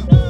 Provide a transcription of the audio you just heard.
down.